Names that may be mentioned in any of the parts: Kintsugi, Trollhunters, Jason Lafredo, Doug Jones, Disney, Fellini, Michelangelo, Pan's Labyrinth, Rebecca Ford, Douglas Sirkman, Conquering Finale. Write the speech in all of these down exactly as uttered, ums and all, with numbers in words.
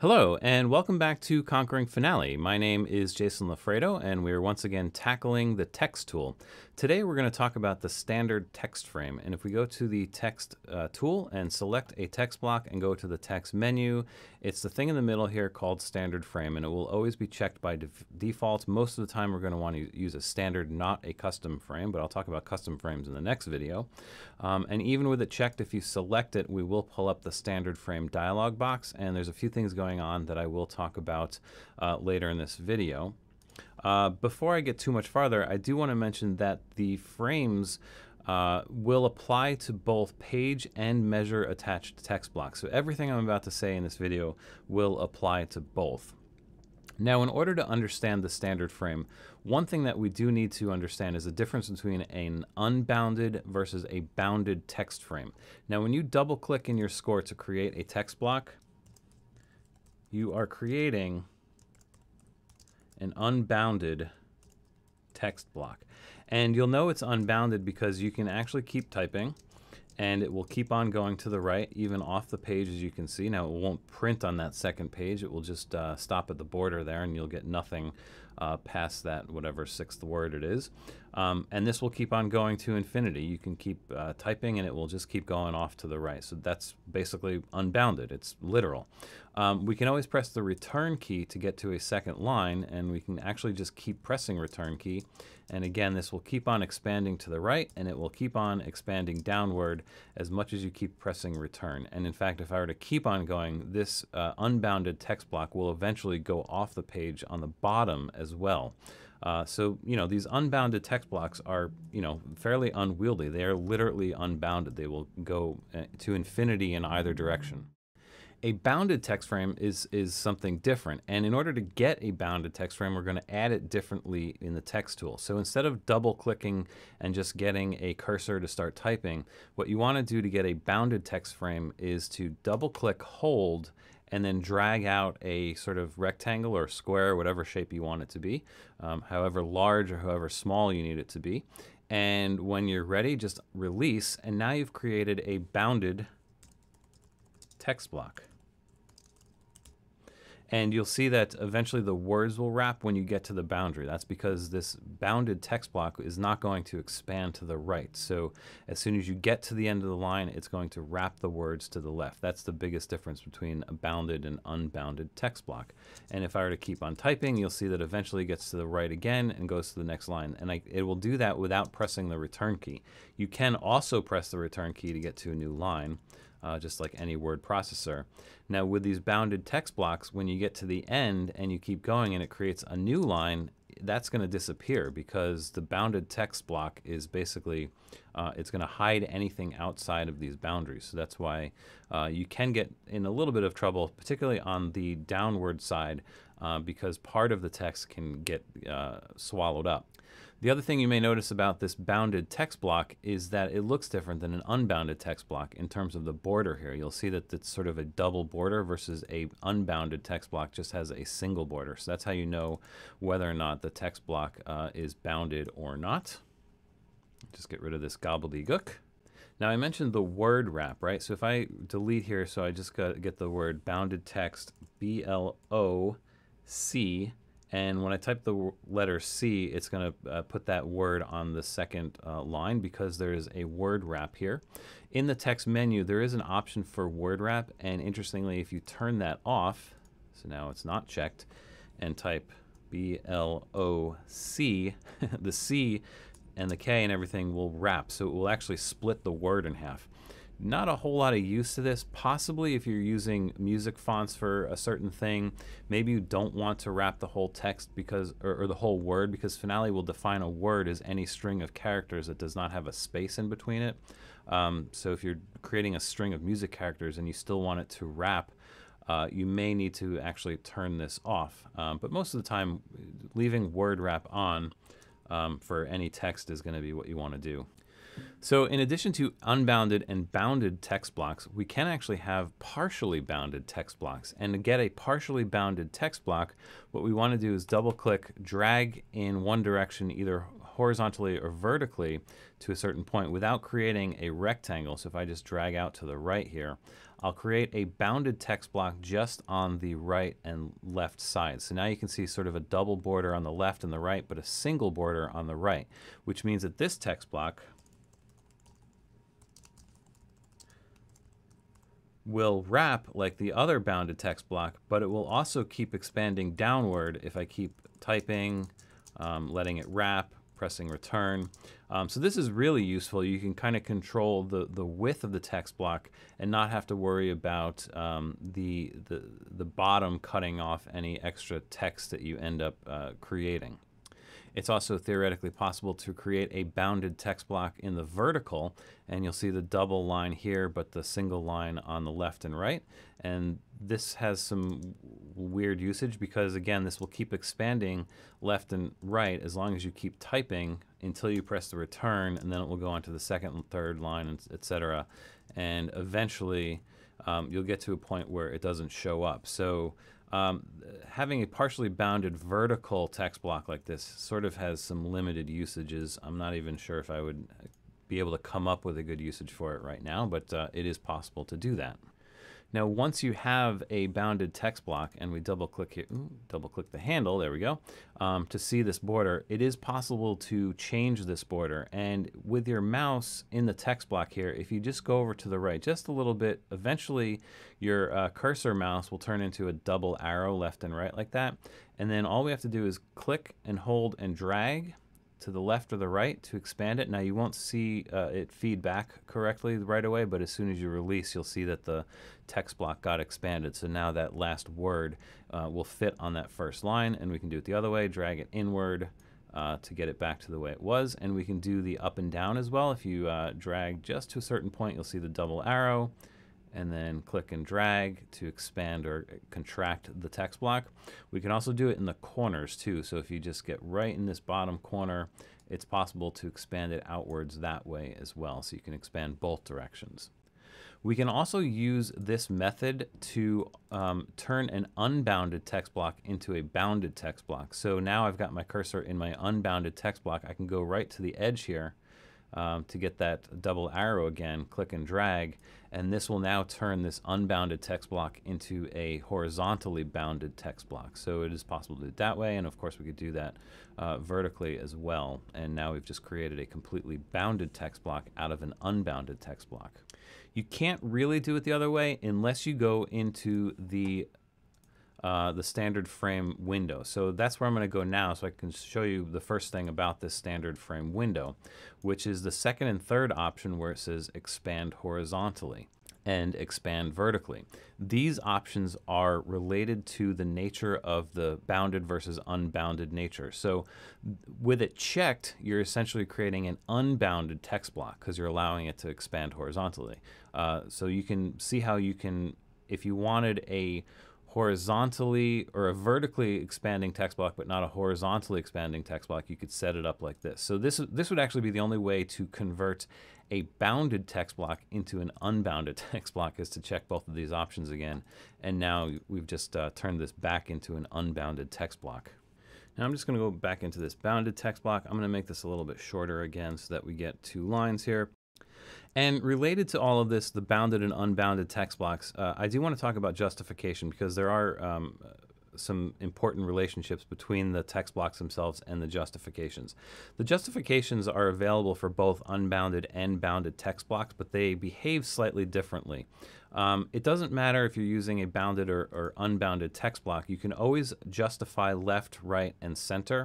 Hello, and welcome back to Conquering Finale. My name is Jason Lafredo, and we're once again tackling the text tool. Today we're going to talk about the standard text frame. And if we go to the text uh, tool and select a text block and go to the text menu, it's the thing in the middle here called standard frame, and it will always be checked by def default. Most of the time we're going to want to use a standard, not a custom frame, but I'll talk about custom frames in the next video. Um, and even with it checked, if you select it, we will pull up the standard frame dialog box, and there's a few things going on that I will talk about uh, later in this video. Uh, before I get too much farther, I do want to mention that the frames uh, will apply to both page and measure attached text blocks. So everything I'm about to say in this video will apply to both. Now, in order to understand the standard frame, one thing that we do need to understand is the difference between an unbounded versus a bounded text frame. Now, when you double click in your score to create a text block, you are creating an unbounded text block. And you'll know it's unbounded because you can actually keep typing and it will keep on going to the right, even off the page, as you can see. Now, it won't print on that second page. It will just uh, stop at the border there, and you'll get nothing uh, past that whatever sixth word it is. Um, and this will keep on going to infinity. You can keep uh, typing, and it will just keep going off to the right. So that's basically unbounded. It's literal. Um, we can always press the return key to get to a second line, and we can actually just keep pressing return key. And again, this will keep on expanding to the right, and it will keep on expanding downward as much as you keep pressing return. And in fact, if I were to keep on going, this uh, unbounded text block will eventually go off the page on the bottom as well. Uh, so, you know, these unbounded text blocks are, you know, fairly unwieldy. They are literally unbounded. They will go to infinity in either direction. A bounded text frame is, is something different, and in order to get a bounded text frame, we're going to add it differently in the text tool. So instead of double clicking and just getting a cursor to start typing, what you want to do to get a bounded text frame is to double click, hold, and then drag out a sort of rectangle or square, whatever shape you want it to be, um, however large or however small you need it to be. And when you're ready, just release, and now you've created a bounded text block. And you'll see that eventually the words will wrap when you get to the boundary. That's because this bounded text block is not going to expand to the right. So as soon as you get to the end of the line, it's going to wrap the words to the left. That's the biggest difference between a bounded and unbounded text block. And if I were to keep on typing, you'll see that eventually it gets to the right again and goes to the next line. And I, it will do that without pressing the return key. You can also press the return key to get to a new line. Uh, just like any word processor. Now, with these bounded text blocks, when you get to the end and you keep going and it creates a new line, that's going to disappear because the bounded text block is basically, uh, it's going to hide anything outside of these boundaries. So that's why uh, you can get in a little bit of trouble, particularly on the downward side, uh, because part of the text can get uh, swallowed up. The other thing you may notice about this bounded text block is that it looks different than an unbounded text block in terms of the border here. You'll see that it's sort of a double border versus a unbounded text block just has a single border. So that's how you know whether or not the text block uh, is bounded or not. Just get rid of this gobbledygook. Now, I mentioned the word wrap, right? So if I delete here, so I just got to get the word bounded text, B L O C. And when I type the letter C, it's going to uh, put that word on the second uh, line because there is a word wrap here. In the text menu, there is an option for word wrap. And interestingly, if you turn that off, so now it's not checked, and type B L O C, the C and the K and everything will wrap. So it will actually split the word in half. Not a whole lot of use to this. Possibly if you're using music fonts for a certain thing, maybe you don't want to wrap the whole text because, or, or the whole word, because Finale will define a word as any string of characters that does not have a space in between it. Um, so if you're creating a string of music characters and you still want it to wrap, Uh, you may need to actually turn this off. Um, but most of the time, leaving word wrap on um, for any text is going to be what you want to do. So in addition to unbounded and bounded text blocks, we can actually have partially bounded text blocks. And to get a partially bounded text block, what we want to do is double click, drag in one direction, either horizontally or vertically to a certain point without creating a rectangle. So if I just drag out to the right here, I'll create a bounded text block just on the right and left side. So now you can see sort of a double border on the left and the right, but a single border on the right, which means that this text block will wrap like the other bounded text block, but it will also keep expanding downward if I keep typing, um, letting it wrap, pressing return. Um, so this is really useful. You can kind of control the, the width of the text block and not have to worry about um, the, the, the bottom cutting off any extra text that you end up uh, creating. It's also theoretically possible to create a bounded text block in the vertical, and you'll see the double line here, but the single line on the left and right. And this has some weird usage because, again, this will keep expanding left and right as long as you keep typing until you press the return, and then it will go on to the second and third line, et cetera. And eventually, um, you'll get to a point where it doesn't show up. So Um, having a partially bounded vertical text block like this sort of has some limited usages. I'm not even sure if I would be able to come up with a good usage for it right now, but uh, it is possible to do that. Now, once you have a bounded text block, and we double click here, ooh, double click the handle, there we go, um, to see this border, it is possible to change this border. And with your mouse in the text block here, if you just go over to the right just a little bit, eventually your uh, cursor mouse will turn into a double arrow left and right like that. And then all we have to do is click and hold and drag to the left or the right to expand it. Now you won't see uh, it feed back correctly right away, but as soon as you release, you'll see that the text block got expanded. So now that last word uh, will fit on that first line, and we can do it the other way, drag it inward uh, to get it back to the way it was. And we can do the up and down as well. If you uh, drag just to a certain point, you'll see the double arrow, and then click and drag to expand or contract the text block. We can also do it in the corners too. So if you just get right in this bottom corner, it's possible to expand it outwards that way as well. So you can expand both directions. We can also use this method to um, turn an unbounded text block into a bounded text block. So now I've got my cursor in my unbounded text block. I can go right to the edge here Um, to get that double arrow again, click and drag, and this will now turn this unbounded text block into a horizontally bounded text block. So it is possible to do it that way, and of course we could do that uh, vertically as well. And now we've just created a completely bounded text block out of an unbounded text block. You can't really do it the other way unless you go into the Uh, the standard frame window. So that's where I'm going to go now, so I can show you the first thing about this standard frame window, which is the second and third option where it says expand horizontally and expand vertically. These options are related to the nature of the bounded versus unbounded nature. So with it checked, you're essentially creating an unbounded text block because you're allowing it to expand horizontally. Uh, so you can see how you can, if you wanted a horizontally or a vertically expanding text block, but not a horizontally expanding text block, you could set it up like this. So this, this would actually be the only way to convert a bounded text block into an unbounded text block, is to check both of these options again. And now we've just uh, turned this back into an unbounded text block. Now I'm just going to go back into this bounded text block. I'm going to make this a little bit shorter again so that we get two lines here. And related to all of this, the bounded and unbounded text blocks, uh, I do want to talk about justification, because there are um, some important relationships between the text blocks themselves and the justifications. The justifications are available for both unbounded and bounded text blocks, but they behave slightly differently. Um, it doesn't matter if you're using a bounded or, or unbounded text block. You can always justify left, right, and center.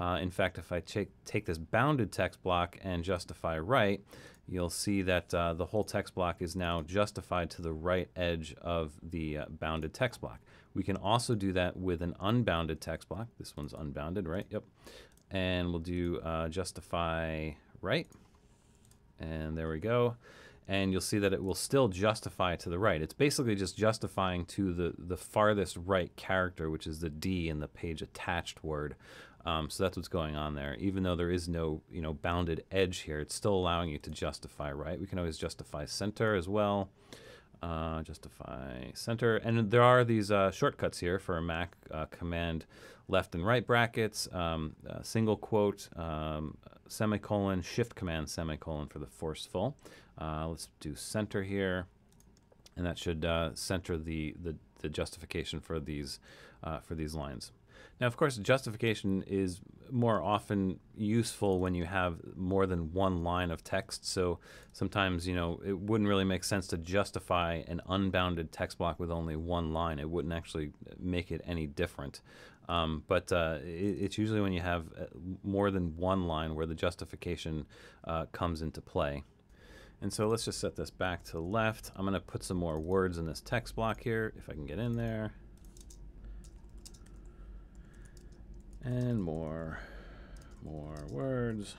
Uh, in fact, if I take, take this bounded text block and justify right, you'll see that uh, the whole text block is now justified to the right edge of the uh, bounded text block. We can also do that with an unbounded text block. This one's unbounded, right? Yep. And we'll do uh, justify right. And there we go. And you'll see that it will still justify to the right. It's basically just justifying to the, the farthest right character, which is the D in the page attached word. Um, so that's what's going on there. Even though there is no, you know, bounded edge here, it's still allowing you to justify right. We can always justify center as well. Uh, justify center. And there are these uh, shortcuts here for Mac, uh, command left and right brackets, um, uh, single quote, um, semicolon, shift command, semicolon for the forceful. Uh, let's do center here. And that should uh, center the, the, the justification for these, uh, for these lines. Now, of course, justification is more often useful when you have more than one line of text. So sometimes, you know, it wouldn't really make sense to justify an unbounded text block with only one line. It wouldn't actually make it any different. Um, but uh, it, it's usually when you have more than one line where the justification uh, comes into play. And so let's just set this back to left. I'm going to put some more words in this text block here, if I can get in there. And more, more words.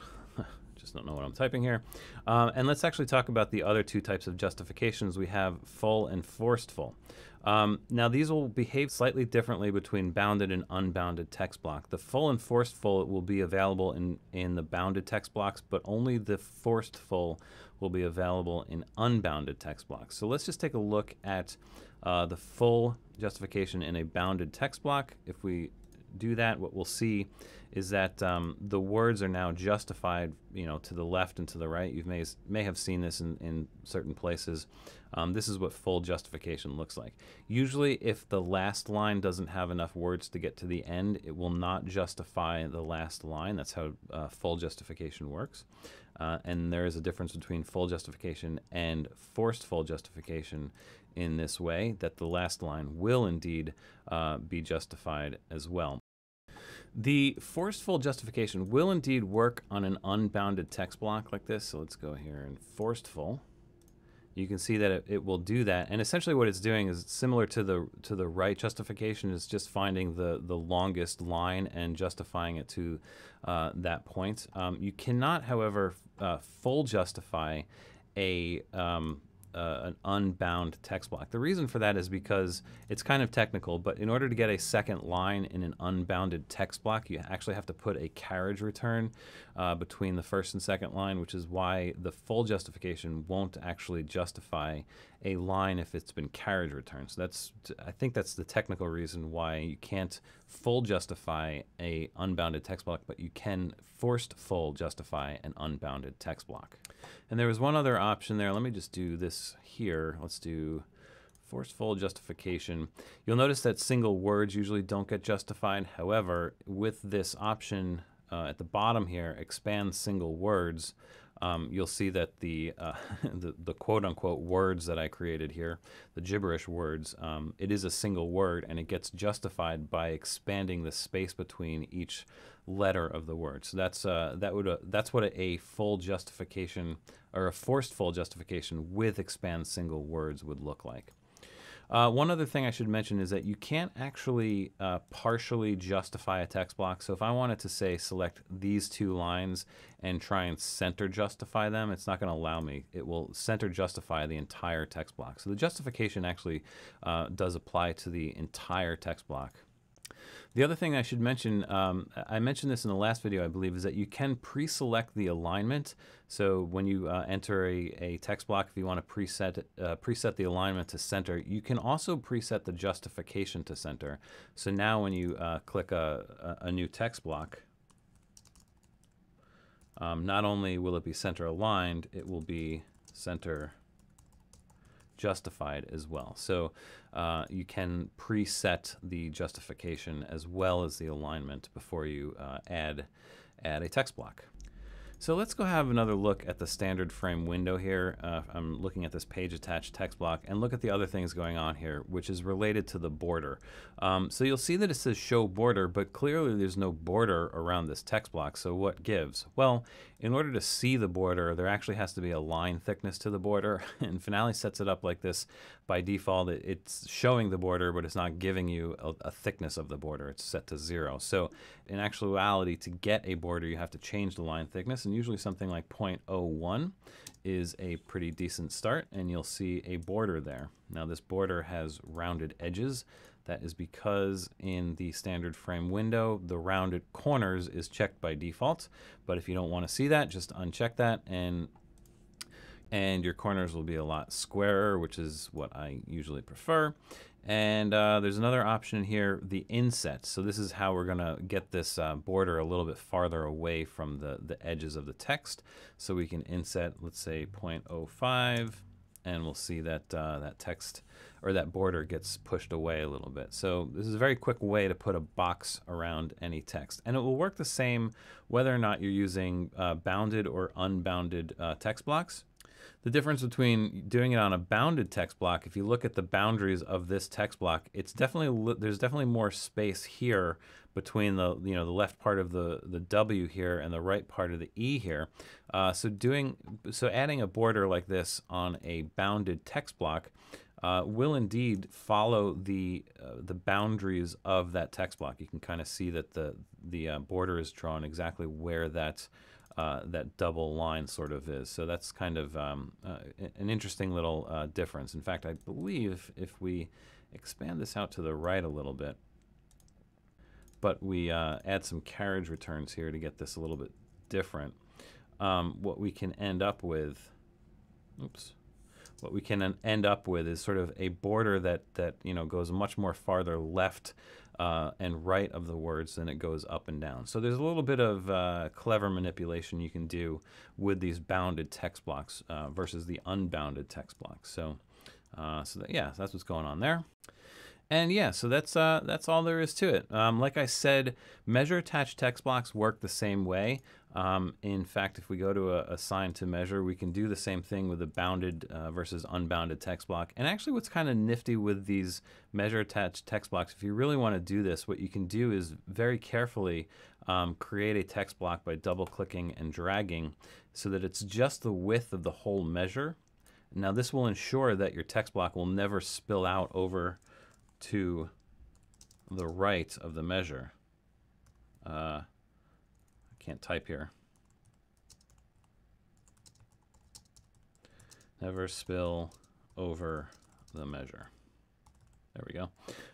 Just don't know what I'm typing here. Um, and let's actually talk about the other two types of justifications. We have full and forceful. Um, now these will behave slightly differently between bounded and unbounded text block. The full and forceful will be available in, in the bounded text blocks, but only the forceful will be available in unbounded text blocks. So let's just take a look at uh, the full justification in a bounded text block. If we do that, what we'll see is that um, the words are now justified, you know, to the left and to the right. You may may have seen this in, in certain places. Um, this is what full justification looks like. Usually, if the last line doesn't have enough words to get to the end, it will not justify the last line. That's how uh, full justification works. Uh, and there is a difference between full justification and forced full justification in this way, that the last line will indeed uh, be justified as well. The forceful justification will indeed work on an unbounded text block like this. So let's go here and forceful. You can see that it, it will do that, and essentially what it's doing is similar to the to the right justification. It's just finding the the longest line and justifying it to uh, that point. Um, you cannot, however, uh, full justify a um, Uh, an unbound text block. The reason for that is because it's kind of technical, but in order to get a second line in an unbounded text block, you actually have to put a carriage return uh, between the first and second line, which is why the full justification won't actually justify a line if it's been carriage returned. So that's, I think that's the technical reason why you can't full justify a unbounded text block, but you can forced full justify an unbounded text block. And there was one other option there. Let me just do this here. Let's do forceful justification. You'll notice that single words usually don't get justified. However, with this option uh, at the bottom here, expand single words, um, you'll see that the, uh, the the quote unquote words that I created here, the gibberish words, um, it is a single word and it gets justified by expanding the space between each letter of the word. So that's uh, that would uh, that's what a, a full justification or a forced full justification with expand single words would look like. Uh, one other thing I should mention is that you can't actually uh, partially justify a text block. So if I wanted to say select these two lines and try and center justify them, it's not going to allow me. It will center justify the entire text block. So the justification actually uh, does apply to the entire text block. The other thing I should mention, um, I mentioned this in the last video, I believe, is that you can pre-select the alignment. So when you uh, enter a, a text block, if you want to preset uh, preset the alignment to center, you can also preset the justification to center. So now when you uh, click a, a new text block, um, not only will it be center aligned, it will be center justified as well. So uh, you can preset the justification as well as the alignment before you uh, add, add a text block. So let's go have another look at the standard frame window here. Uh, I'm looking at this page attached text block and look at the other things going on here, which is related to the border. Um, so you'll see that it says show border, but clearly there's no border around this text block. So what gives? Well, in order to see the border, there actually has to be a line thickness to the border. And Finale sets it up like this by default. It's showing the border, but it's not giving you a, a thickness of the border. It's set to zero. So in actuality, to get a border, you have to change the line thickness. And usually something like zero point zero one is a pretty decent start, and you'll see a border there. Now this border has rounded edges. That is because in the standard frame window, the rounded corners is checked by default. But if you don't want to see that, just uncheck that and and your corners will be a lot squarer, which is what I usually prefer. And uh, there's another option here, the inset. So this is how we're gonna get this uh, border a little bit farther away from the, the edges of the text. So we can inset, let's say zero point zero five, and we'll see that uh, that text or that border gets pushed away a little bit. So this is a very quick way to put a box around any text. And it will work the same whether or not you're using uh, bounded or unbounded uh, text blocks. The difference between doing it on a bounded text block, if you look at the boundaries of this text block, it's definitely, there's definitely more space here between the, you know, the left part of the, the W here and the right part of the E here. Uh, so doing, so adding a border like this on a bounded text block uh, will indeed follow the, uh, the boundaries of that text block. You can kind of see that the, the uh, border is drawn exactly where that's Uh, that double line sort of is. So that's kind of um, uh, an interesting little uh, difference. In fact, I believe if we expand this out to the right a little bit, but we uh, add some carriage returns here to get this a little bit different, um, what we can end up with, oops, what we can end up with is sort of a border that, that you know, goes much more farther left Uh, and right of the words than it goes up and down. So there's a little bit of uh, clever manipulation you can do with these bounded text blocks uh, versus the unbounded text blocks. So, uh, so that, yeah, that's what's going on there. And yeah, so that's uh, that's all there is to it. Um, like I said, measure attached text blocks work the same way. Um, in fact, if we go to a assign to measure, we can do the same thing with the bounded uh, versus unbounded text block. And actually what's kind of nifty with these measure attached text blocks, if you really want to do this, what you can do is very carefully um, create a text block by double clicking and dragging so that it's just the width of the whole measure. Now this will ensure that your text block will never spill out over to the right of the measure. Uh, Can't type here. Never spill over the measure. There we go.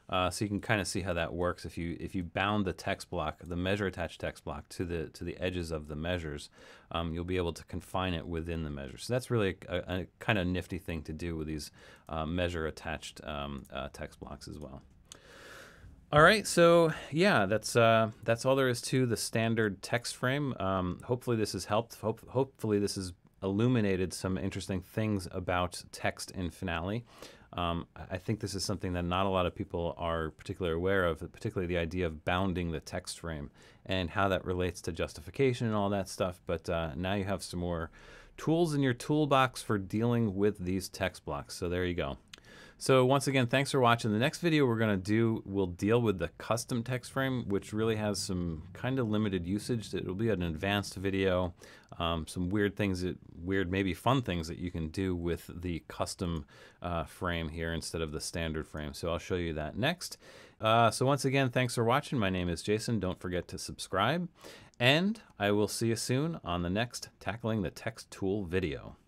Uh, so you can kind of see how that works. If you if you bound the text block, the measure attached text block to the to the edges of the measures, um, you'll be able to confine it within the measure. So that's really a, a kind of nifty thing to do with these uh, measure attached um, uh, text blocks as well. All right, so yeah, that's uh, that's all there is to the standard text frame. Um, hopefully this has helped. Hope, hopefully this has illuminated some interesting things about text in Finale. Um, I think this is something that not a lot of people are particularly aware of, particularly the idea of bounding the text frame and how that relates to justification and all that stuff. But uh, now you have some more tools in your toolbox for dealing with these text blocks. So there you go. So once again, thanks for watching. The next video we're gonna do will deal with the custom text frame, which really has some kind of limited usage. It'll be an advanced video, um, some weird things, that, weird maybe fun things that you can do with the custom uh, frame here instead of the standard frame. So I'll show you that next. Uh, so once again, thanks for watching. My name is Jason. Don't forget to subscribe, and I will see you soon on the next Tackling the Text Tool video.